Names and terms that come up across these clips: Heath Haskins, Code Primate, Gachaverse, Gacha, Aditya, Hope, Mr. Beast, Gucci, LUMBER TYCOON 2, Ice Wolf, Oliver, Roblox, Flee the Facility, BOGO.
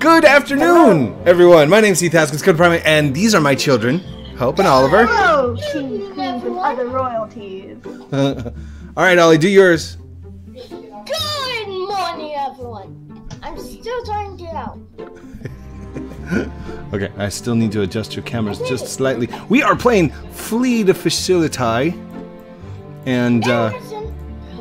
Good afternoon, everyone. My name is Heath Haskins, Code Primate, and these are my children, Hope and Oliver. Oh, cheese, queens, and other royalties. All right, Ollie, do yours. Good morning, everyone. I'm still trying to get out. Okay, I still need to adjust your cameras just slightly. We are playing Flee the Facility, and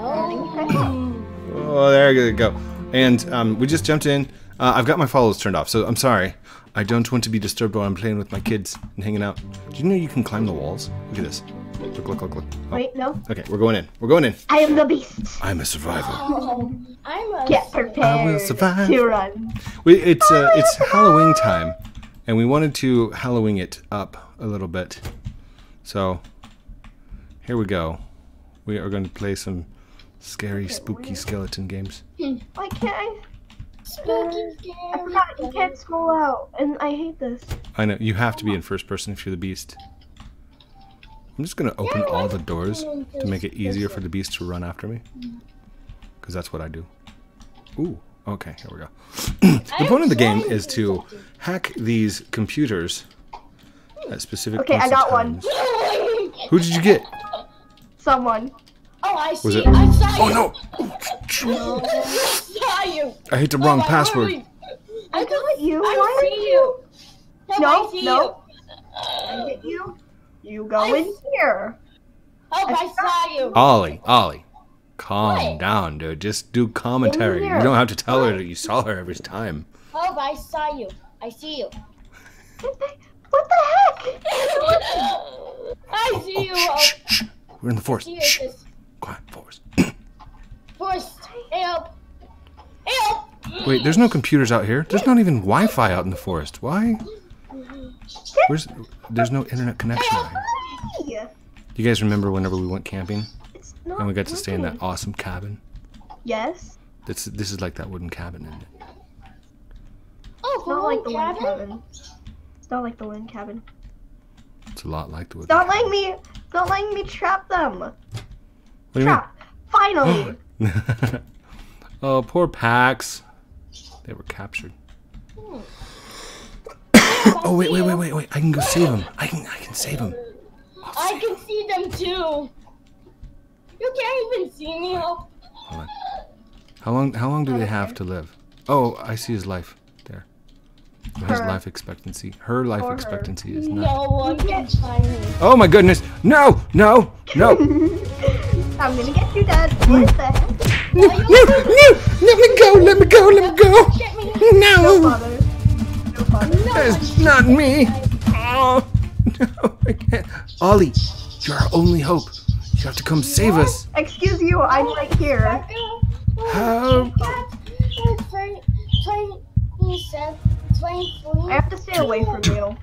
oh, there you go. And we just jumped in. I've got my follows turned off, so I'm sorry. I don't want to be disturbed while I'm playing with my kids and hanging out. Do you know you can climb the walls? Look at this. Look, look, look, look. Oh. Wait, no. Okay, we're going in. We're going in. I am the beast. I'm a survivor. Oh, get prepared. I will survive. To run. It's Halloween time, and we wanted to Halloween it up a little bit. So here we go. We are going to play some scary, spooky skeleton games. Why can't I? I forgot you can't scroll out, and I hate this. I know, you have to be in first person if you're the beast. I'm just gonna open all the doors to make it easier for the beast to run after me, because that's what I do. Ooh, okay, here we go. The point of the game is to hack these computers at specific points. Okay, I got one. Who did you get? Someone. Oh, I see. I saw you. Oh no! I saw you. I hit the wrong password. I got you. I see you. No, no. I hit you. You go in here. Oh, I saw you. Ollie, Ollie, calm down, dude. Just do commentary. You don't have to tell her that you saw her every time. Oh, I saw you. I see you. What the heck? I see you. Shh, shh. We're in the forest. Shh. Quiet, forest. Forest, help! Help! Wait, there's no computers out here. There's not even Wi-Fi out in the forest. Why? There's no internet connection out here. Do you guys remember whenever we went camping? And we got to stay in that awesome cabin? Yes. This is like that wooden cabin, isn't it? Oh, it's not like the wooden cabin. It's not like the wooden cabin. It's a lot like the wooden cabin. Not letting me trap them. What trap! Finally! Oh, poor Pax. They were captured. Oh, wait, wait, wait, wait, wait! I can go save them. I can save them. I can see them too. You can't even see me. Hold on. How long do they have to live? Oh, I see his life there. His life expectancy. Her life expectancy is not. No one can find me. Oh my goodness! No! No! No! I'm gonna get you, Dad. What the heck? No, no, no! Let me go! Let me go! Let me go! No! No, Father. That's not me! Oh, no, I can't. Ollie, you're our only hope. You have to come save us. Excuse you, I'm right here. I have to stay away from you.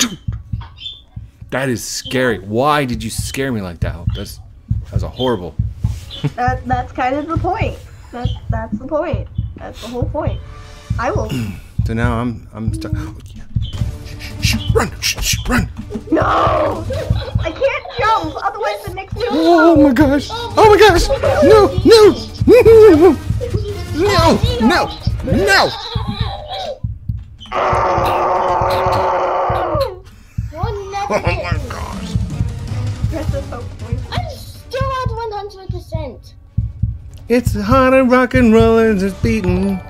That is scary. Why did you scare me like that, Hope? That's a horrible... that's kind of the point. That's the point. That's the whole point. I will. So now I'm stuck. Run! Run! No! I can't jump. Otherwise, the next one. Oh my gosh! Oh my gosh! No! No! No! No! No! Oh my gosh! Press the hope point. I'm still at 100%. It's hot and rock and rollin' is beating,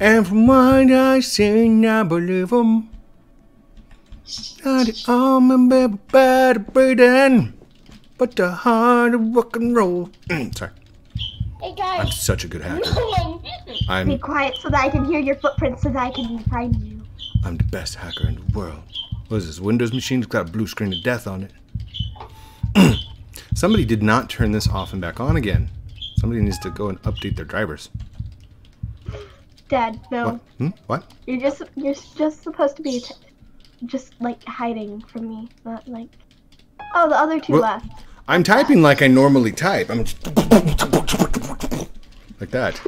and from what I seen, I believe them. Not the almond baby by the breeding, but the hard rock and roll. Sorry. Hey guys. I'm such a good hacker. Be quiet so that I can hear your footprints so that I can find you. I'm the best hacker in the world. What is this? Windows machine's got a blue screen of death on it. Somebody did not turn this off and back on again. Somebody needs to go and update their drivers. Dad, no. What? Hmm? What? You're just supposed to be just like hiding from me, not like. Oh, the other two left. I'm typing like I normally type. I'm just like that.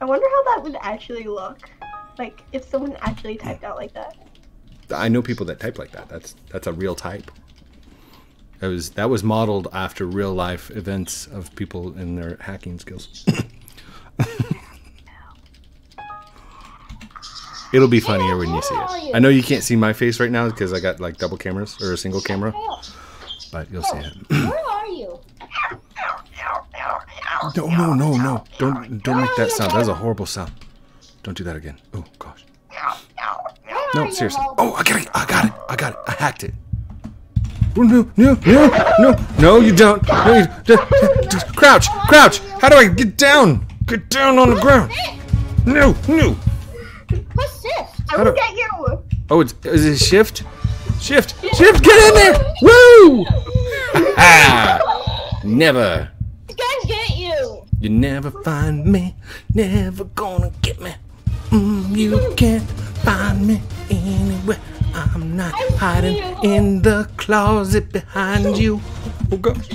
I wonder how that would actually look, like if someone actually typed out like that. I know people that type like that. That's a real type. That was modeled after real life events of people and their hacking skills. It'll be funnier when you see it. I know you can't see my face right now because I got like double cameras or a single camera, but you'll see it. Where are you? No, no, no, no! Don't make that sound. That's a horrible sound. Don't do that again. Oh gosh. No, seriously. Oh, I got it! I got it! I got it! I hacked it. Oh, no, no, no, no, no! You don't. No, you don't. Just crouch, crouch. How do I get down? Get down on the ground. No, no. What's this? I look at you. Oh, is it shift? Shift, shift. Get in there! Woo! Ah! Never. You never find me, never gonna get me. You can't find me anywhere. I'm not hiding in the closet behind you. Oh gosh.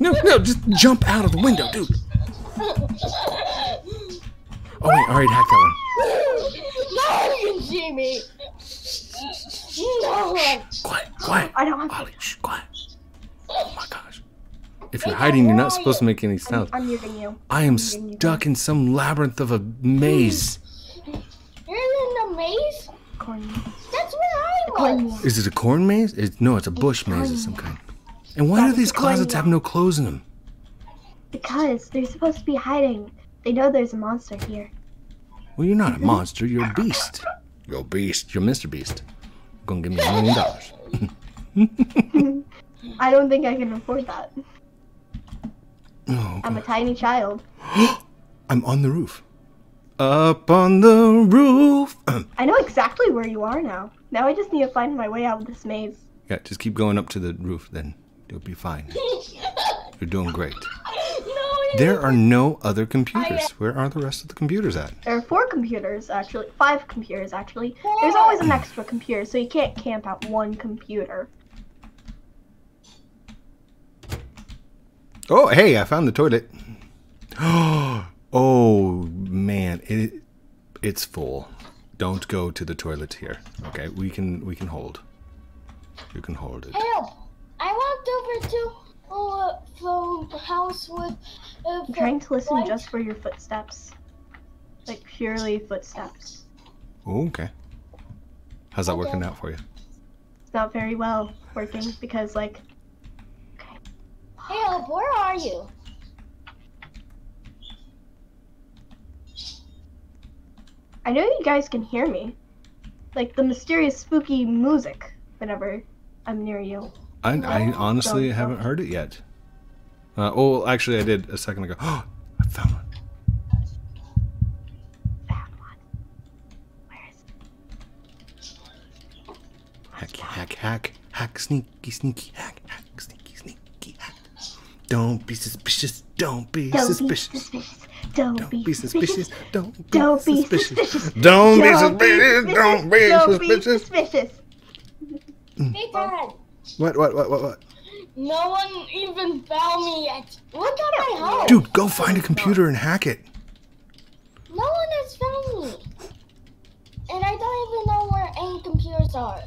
No, no, just jump out of the window, dude. Oh wait, I already hacked that one. No, you can see me. No. Shh, quiet, quiet. I don't have to. Shh, quiet. Oh my gosh. If you're hiding, you're not supposed to make any sounds. I'm using you. I am stuck in some labyrinth of a maze. You're in the maze? Corn. That's where I was. Is it a corn maze? No, it's a bush maze of some kind. And why do these closets have no clothes in them? Because they're supposed to be hiding. They know there's a monster here. Well, you're not a monster. You're a beast. You're a beast. You're Mr. Beast. You're gonna give me $1 million. I don't think I can afford that. Oh, I'm a tiny child. I'm on the roof. Up on the roof. I know exactly where you are now. Now I just need to find my way out of this maze. Yeah, just keep going up to the roof, then you'll be fine. You're doing great. There are no other computers. Where are the rest of the computers at? There are 4 computers, actually. 5 computers, actually. There's always an extra computer, so you can't camp out one computer. Oh, hey, I found the toilet. Oh, man, it's full. Don't go to the toilet here. Okay, we can hold. You can hold it. Help! I walked over to the house with... I'm trying to listen just for your footsteps. Like, purely footsteps. Okay. How's that working out for you? It's not very well working because, like... Help, where are you? I know you guys can hear me. Like the mysterious spooky music whenever I'm near you. I honestly haven't heard it yet. Oh, actually I did a second ago. Oh, I found one. Where is it? Hack, hack, hack. Hack, sneaky, sneaky, hack, hack, sneaky, sneaky, hack. Don't be suspicious. Don't be suspicious. Don't be suspicious. Don't be suspicious. Don't be suspicious. Don't be suspicious. Hey, Dad. What? No one even found me yet. Look at my house. Dude, go find a computer and hack it. No one has found me. And I don't even know where any computers are.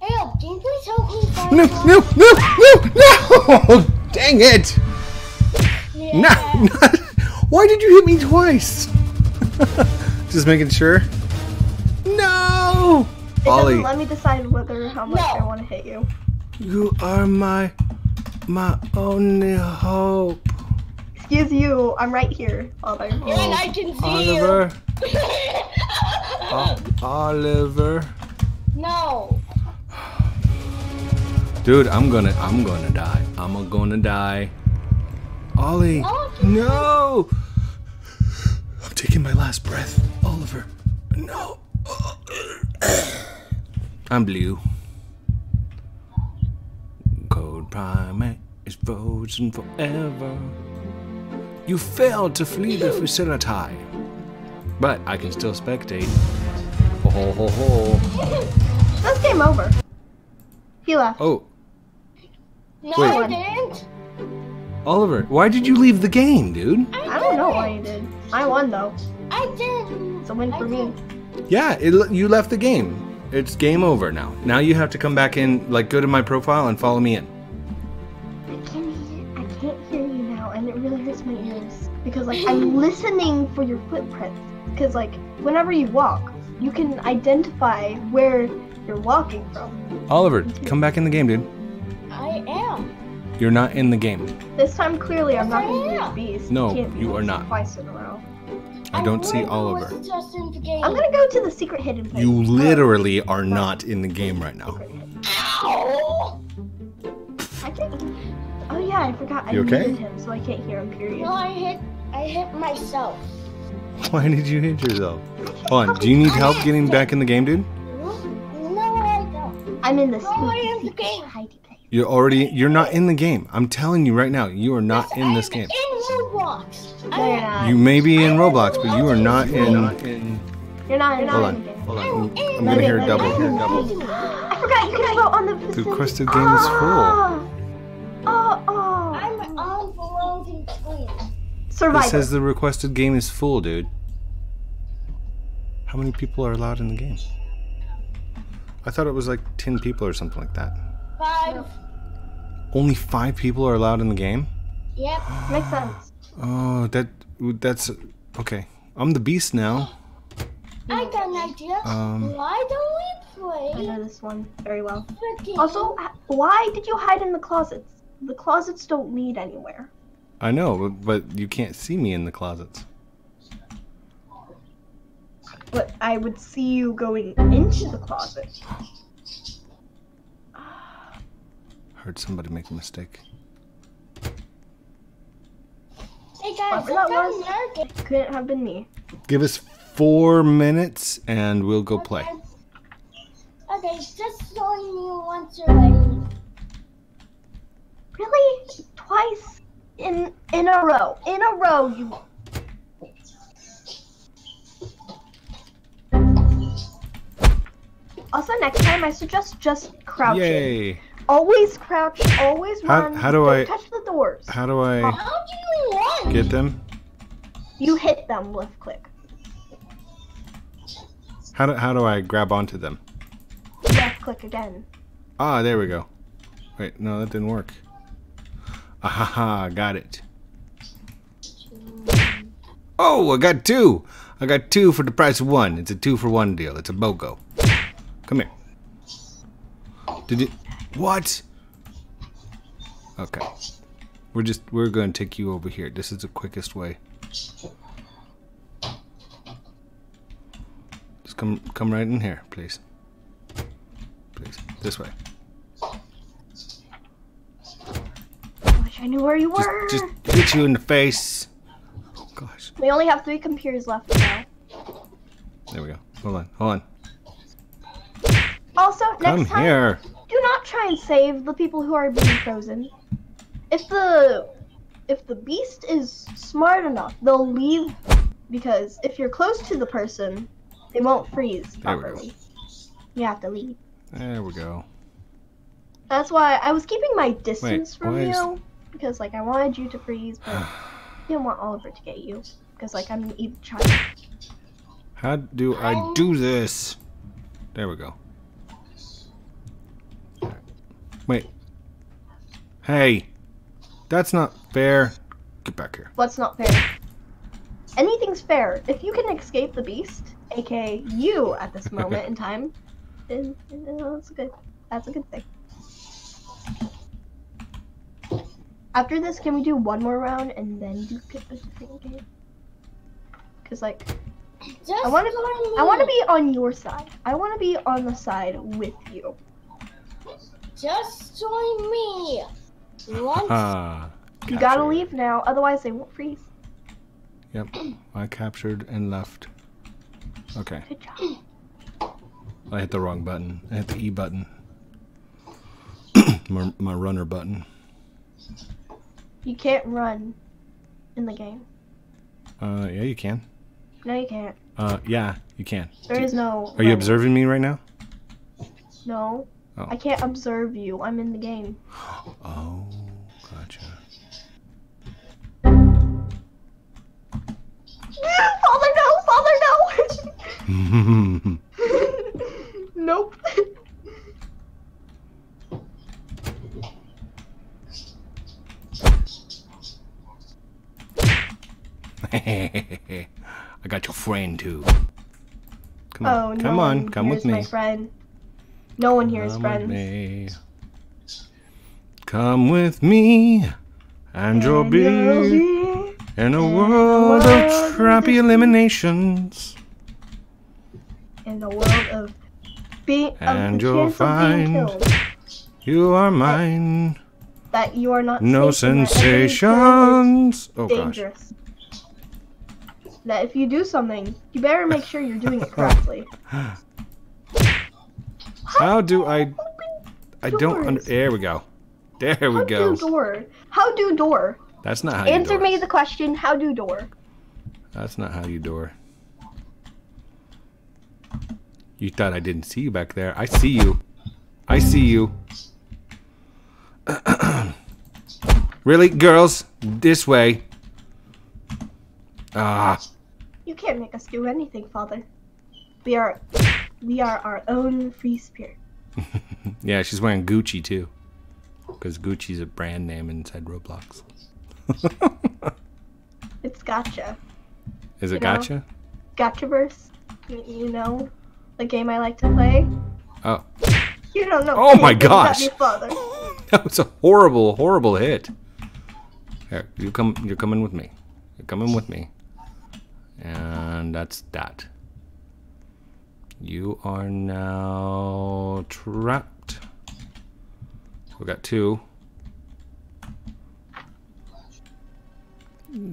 Help, can you please help me find No! Dang it! Yeah. No! Why did you hit me twice? Just making sure. No! It doesn't let me decide whether or how much I want to hit you. You are my only hope. Excuse you, I'm right here, Oliver. Oh, and I can see Oliver. You. Oliver. No. Dude, I'm gonna die. I'm gonna die. Ollie, no! I'm taking my last breath. Oliver, no. I'm blue. Code Primate is frozen forever. You failed to flee the facility. But I can still spectate. Ho ho ho ho. That's game over. He left. Oh. No, wait. I didn't. Oliver, why did you leave the game, dude? I don't know why you did. I won, though. I did. It's a win for me. Yeah, you left the game. It's game over now. Now you have to come back in, like, go to my profile and follow me in. I can't hear you now, and it really hurts my ears. Because because like I'm listening for your footprints, because like whenever you walk, you can identify where you're walking from. Oliver, come back in the game, dude. I am. You're not in the game. This time, clearly, I'm not going to be a beast. No, you are not. Twice in a row. I don't see Oliver. I'm going to go to the secret hidden place. You literally are not in the game right now. Ow! I think... Oh, yeah, I forgot. I muted him, so I can't hear him, period. No, I hit myself. Why did you hit yourself? Hold on, do you need help getting back in the game, dude? No, I don't. I'm in the secret hiding place. You're already, you're not in the game. I'm telling you right now, you are not in this game. I'm in Roblox. Yeah. You may be in Roblox, but you are not in. You're not in. Hold on, hold on. I'm gonna hear double. I forgot you can vote on the facility. The requested game is full. Oh. I'm on below the screen. Survivor. It says the requested game is full, dude. How many people are allowed in the game? I thought it was like 10 people or something like that. 5. Only 5 people are allowed in the game? Yep, makes sense. Oh, that's... Okay, I'm the beast now. I got an idea. Why don't we play? I know this one very well. Also, why did you hide in the closets? The closets don't lead anywhere. I know, but you can't see me in the closets. But I would see you going into the closet. Heard somebody make a mistake. Hey guys, that was couldn't have been me. Give us 4 minutes and we'll go play. Okay, just showing you once already. Really? Twice in a row. In a row, you. Also, next time I suggest just crouching. Yay. Always crouch, always run, don't touch the doors. How do I get them? You hit them, left click. How do I grab onto them? Left click again. Ah, there we go. Wait, no, that didn't work. Ahaha, got it. Oh, I got 2! I got 2 for the price of 1. It's a 2-for-1 deal. It's a BOGO. Come here. Did it... What? Okay. We're going to take you over here. This is the quickest way. Just come right in here, please. Please. This way. I wish I knew where you were. Just hit you in the face. Oh, gosh. We only have 3 computers left now. There we go. Hold on. Also, next time... Come here. Do not try and save the people who are being frozen. If the beast is smart enough, they'll leave, because if you're close to the person, they won't freeze properly. You have to leave. There we go. That's why I was keeping my distance from you, because like I wanted you to freeze, but I didn't want Oliver to get you, because like I'm an evil child. How do I do this? There we go. Wait. Hey. That's not fair. Get back here. What's not fair? Anything's fair. If you can escape the beast, aka you at this moment in time, then that's a good thing. After this, can we do one more round and then do get the thing again? Cause like I wanna be on your side. I wanna be on the side with you. Just join me. You gotta leave now, otherwise they won't freeze. Yep, I captured and left. Okay. Good job. I hit the wrong button. I hit the E button. my runner button. You can't run in the game. Yeah, you can. No, you can't. Yeah, you can. There is no. Are you observing me right now? No. Oh. I can't observe you. I'm in the game. Oh, gotcha. Father, no! Nope. I got your friend too. Come on, come on, come with me. No one here is friends. Come with me, and you'll be in a world of trappy eliminations. In the world of being, and you'll find you are mine. That you are not. No sensations. Oh gosh. That if you do something, you better make sure you're doing it correctly. How do I? I don't. There we go. There we go. How do door? How do door? That's not how. Answer me the question. How do door? That's not how you door. You thought I didn't see you back there. I see you. I see you. Really, girls, this way. Ah. You can't make us do anything, Father. We are our own free spirit. Yeah, she's wearing Gucci too, because Gucci's a brand name inside Roblox. It's Gacha. Is it Gacha? Gachaverse. You know, the game I like to play. Oh. You don't know. Oh my gosh. Me, Father. That was a horrible, horrible hit. Here, you come. You're coming with me. You're coming with me. And that's that. You are now trapped. We got two.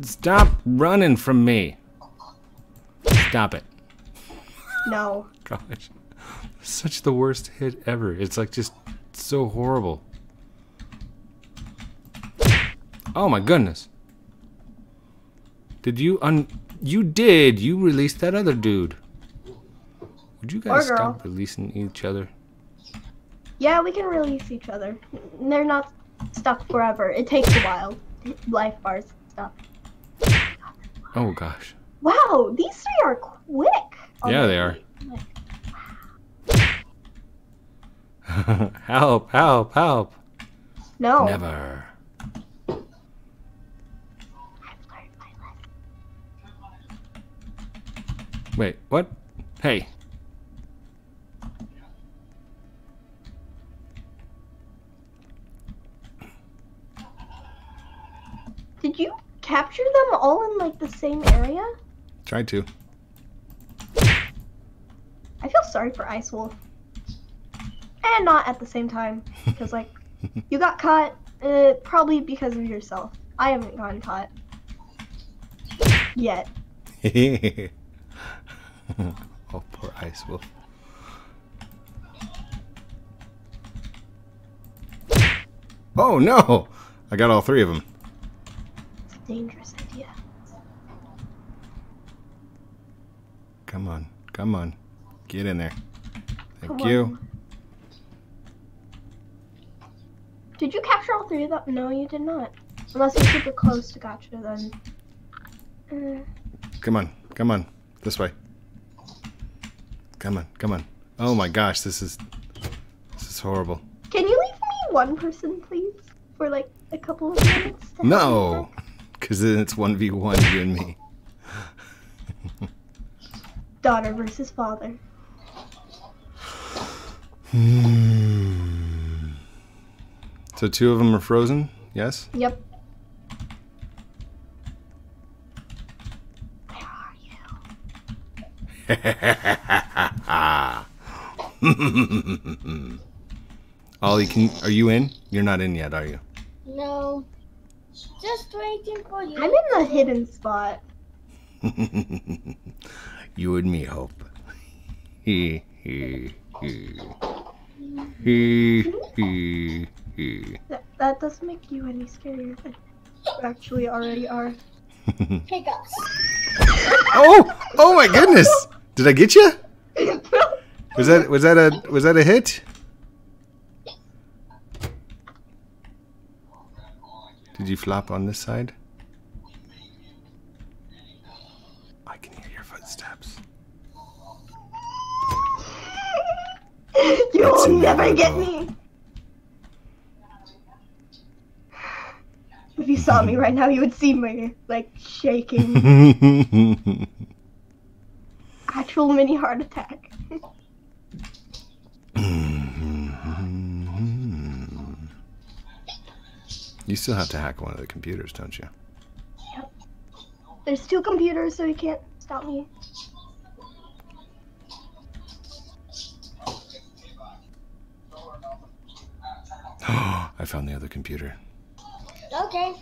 Stop running from me. Stop it. No. Gosh. Such the worst hit ever. It's like just so horrible. Oh my goodness. Did you you did. You released that other dude. Would you guys stop releasing each other? Yeah, we can release each other. They're not stuck forever. It takes a while. Life bars and stuff. Oh gosh. Wow, these three are quick. Yeah, they are. Help, help, help. No. Never. I've learned my lesson. Wait, what? Hey. Did you capture them all in like the same area? Tried to. I feel sorry for Ice Wolf. And not at the same time, because like you got caught probably because of yourself. I haven't gotten caught yet. Oh, poor Ice Wolf. Oh no! I got all three of them. It's a dangerous idea. Come on, come on, get in there. Thank you. Did you capture all three of them? No, you did not. Unless you're super close to Gotcha, then. Come on, come on, this way. Come on, come on. Oh my gosh, this is horrible. Can you leave me one person, please, for like a couple of minutes? No, because then it's 1v1 you and me. Daughter versus father. So two of them are frozen, yes? Yep. Where are you? Ollie, are you in? You're not in yet, are you? No. Just waiting for you. I'm in the hidden spot. You and me, Hope. That doesn't make you any scarier than you actually already are. Hiccups. Oh! Oh my goodness! Did I get you? Was that a hit? Did you flop on this side? I can hear your footsteps. You'll never get me. If you saw me right now, you would see me, like, shaking. Actual mini heart attack. You still have to hack one of the computers, don't you? Yep. There's two computers, so you can't stop me. I found the other computer. Okay.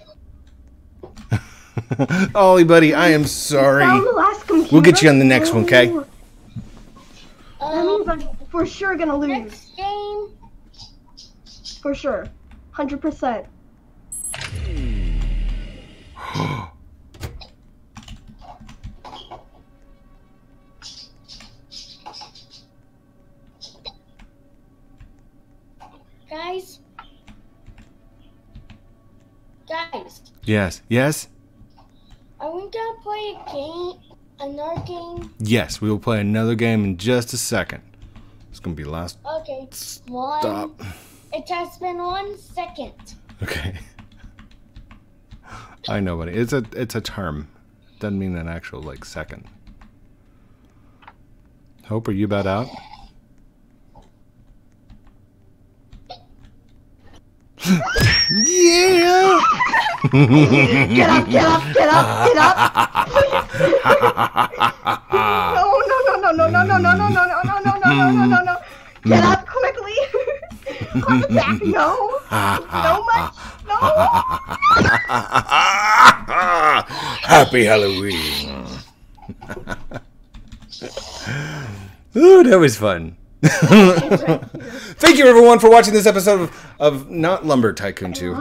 Ollie, buddy, I am sorry. You found the last computer? We'll get you on the next one, okay? That means I'm for sure gonna lose. Next game. For sure. 100%. Guys. Yes. Yes. Are we gonna play a game? Another game? Yes, we will play another game in just a second. It's gonna be last. Okay. Stop. It has been 1 second. Okay. I know, buddy. It's a term. Doesn't mean an actual like second. Hope, are you about out? Yeah! Get up! Get up! Get up! Get up! No! No! No! No! No! No! No! No! No! No! No! No! No! No! No! Get up quickly! Climb the back! No! So much! No! Happy Halloween! Ooh, that was fun. Thank you everyone for watching this episode of Not Lumber Tycoon 2.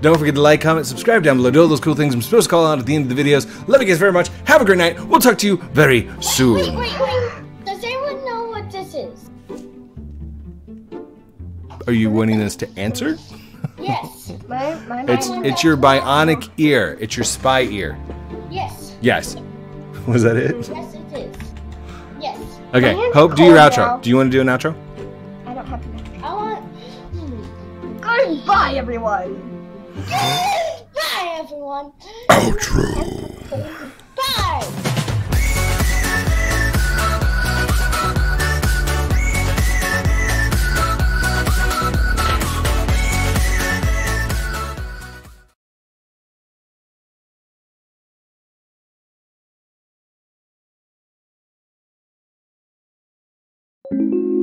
Don't forget to like, comment, subscribe down below. Do all those cool things I'm supposed to call out at the end of the videos. Love you guys very much. Have a great night. We'll talk to you very soon. Wait. Does anyone know what this is? Are you wanting us to answer? Yes. It's your bionic ear. It's your spy ear. Yes. Yes. Was that it? Yes, it is. Yes. Okay, Hope, do your outro. Now. Do you want to do an outro? I don't have to. I want... Goodbye, everyone! Goodbye, everyone! Outro! Bye! Thank you.